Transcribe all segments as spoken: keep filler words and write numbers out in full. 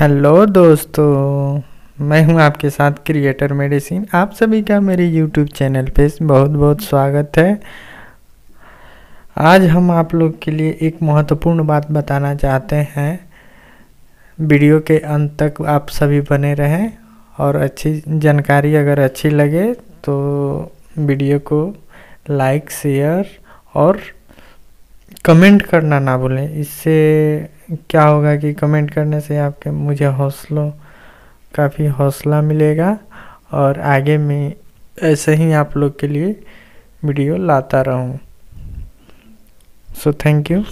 Hello दोस्तों, मैं हूं आपके साथ क्रिएटर मेडिसिन। आप सभी का मेरे यूट्यूब चैनल पे बहुत बहुत स्वागत है। आज हम आप लोग के लिए एक महत्वपूर्ण बात बताना चाहते हैं। वीडियो के अंत तक आप सभी बने रहें और अच्छी जानकारी अगर अच्छी लगे तो वीडियो को लाइक, शेयर और कमेंट करना ना भूलें। इससे क्या होगा कि कमेंट करने से आपके मुझे हौसलों काफ़ी हौसला मिलेगा और आगे मैं ऐसे ही आप लोग के लिए वीडियो लाता रहूं। So thank you.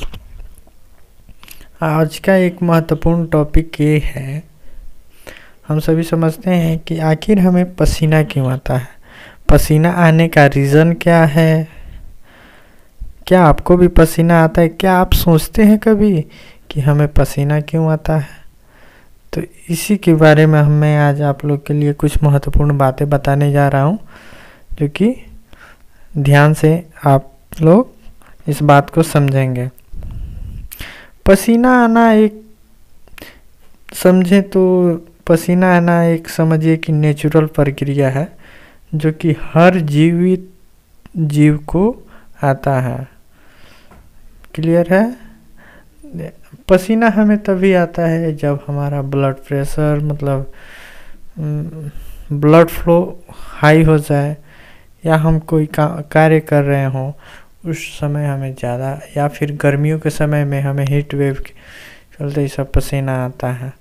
आज का एक महत्वपूर्ण टॉपिक ये है, हम सभी समझते हैं कि आखिर हमें पसीना क्यों आता है, पसीना आने का रीज़न क्या है। क्या आपको भी पसीना आता है? क्या आप सोचते हैं कभी कि हमें पसीना क्यों आता है? तो इसी के बारे में मैं आज आप लोग के लिए कुछ महत्वपूर्ण बातें बताने जा रहा हूँ, जो कि ध्यान से आप लोग इस बात को समझेंगे। पसीना आना एक समझे तो पसीना आना एक समझिए कि नेचुरल प्रक्रिया है जो कि हर जीवित जीव को आता है। क्लियर है? पसीना हमें तभी आता है जब हमारा ब्लड प्रेशर मतलब ब्लड फ्लो हाई हो जाए या हम कोई का, कार्य कर रहे हों उस समय हमें ज़्यादा, या फिर गर्मियों के समय में हमें हीट वेव के चलते ही सब पसीना आता है।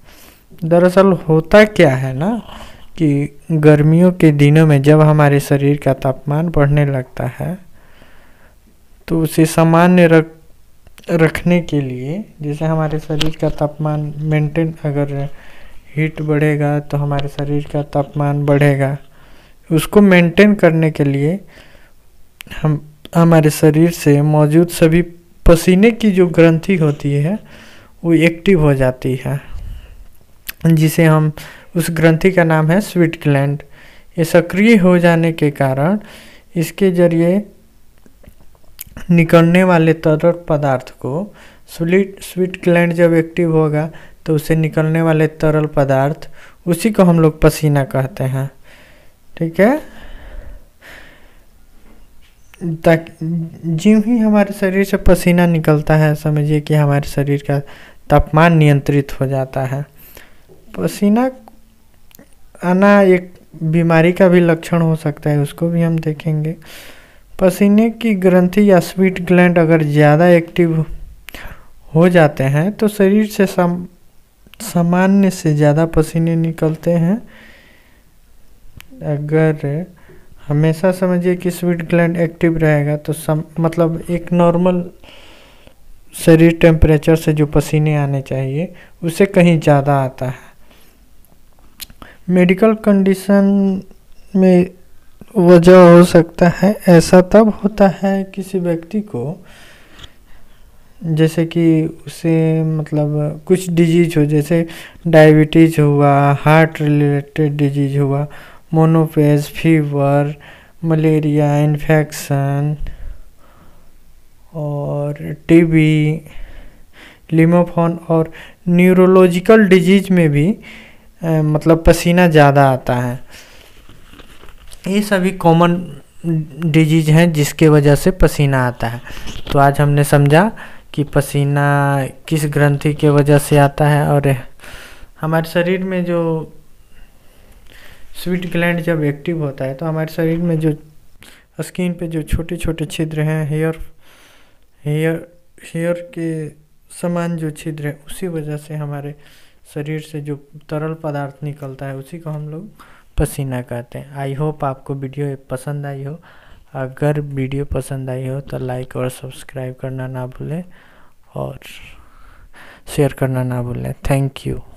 दरअसल होता क्या है ना कि गर्मियों के दिनों में जब हमारे शरीर का तापमान बढ़ने लगता है तो उसे सामान्य रख रखने के लिए, जैसे हमारे शरीर का तापमान मेंटेन, अगर हीट बढ़ेगा तो हमारे शरीर का तापमान बढ़ेगा, उसको मेंटेन करने के लिए हम हमारे शरीर से मौजूद सभी पसीने की जो ग्रंथि होती है वो एक्टिव हो जाती है, जिसे हम, उस ग्रंथि का नाम है स्वेट ग्लैंड। ये सक्रिय हो जाने के कारण इसके जरिए निकलने वाले तरल पदार्थ को, स्वीट स्वीट ग्लैंड जब एक्टिव होगा तो उसे निकलने वाले तरल पदार्थ, उसी को हम लोग पसीना कहते हैं। ठीक है? ज्यों ही हमारे शरीर से पसीना निकलता है, समझिए कि हमारे शरीर का तापमान नियंत्रित हो जाता है। पसीना आना एक बीमारी का भी लक्षण हो सकता है, उसको भी हम देखेंगे। पसीने की ग्रंथि या स्वेट ग्लैंड अगर ज़्यादा एक्टिव हो जाते हैं तो शरीर से सम, सामान्य से ज़्यादा पसीने निकलते हैं। अगर हमेशा समझिए कि स्वेट ग्लैंड एक्टिव रहेगा तो सम, मतलब एक नॉर्मल शरीर टेम्परेचर से जो पसीने आने चाहिए उससे कहीं ज़्यादा आता है। मेडिकल कंडीशन में वजह हो सकता है, ऐसा तब होता है किसी व्यक्ति को, जैसे कि उसे मतलब कुछ डिजीज हो, जैसे डायबिटीज हुआ, हार्ट रिलेटेड डिजीज हुआ, मोनोपेज, फीवर, मलेरिया, इन्फेक्शन और टीबी, लिम्फोमा और न्यूरोलॉजिकल डिजीज में भी आ, मतलब पसीना ज़्यादा आता है। ये सभी कॉमन डिजीज हैं जिसके वजह से पसीना आता है। तो आज हमने समझा कि पसीना किस ग्रंथि के वजह से आता है और हमारे शरीर में जो स्वेट ग्लैंड जब एक्टिव होता है तो हमारे शरीर में जो स्किन पे जो छोटे छोटे छिद्र हैं, हेयर हेयर हेयर के समान जो छिद्र है, उसी वजह से हमारे शरीर से जो तरल पदार्थ निकलता है उसी को हम लोग पसीना कहते हैं। आई होप आपको वीडियो पसंद आई हो। अगर वीडियो पसंद आई हो तो लाइक और सब्सक्राइब करना ना भूलें और शेयर करना ना भूलें। Thank you.